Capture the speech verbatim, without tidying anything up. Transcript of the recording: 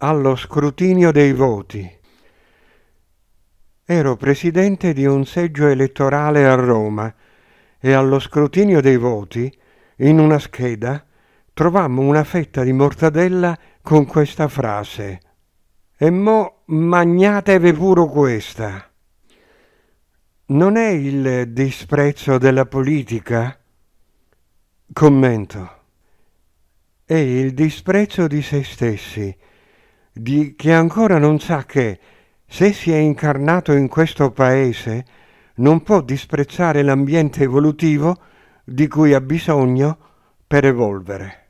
allo scrutinio dei voti. Ero presidente di un seggio elettorale a Roma e allo scrutinio dei voti, in una scheda, trovammo una fetta di mortadella con questa frase: «E mo magnatevi pure questa». Non è il disprezzo della politica? Commento. È il disprezzo di se stessi, di chi ancora non sa che, se si è incarnato in questo paese, non può disprezzare l'ambiente evolutivo di cui ha bisogno per evolvere.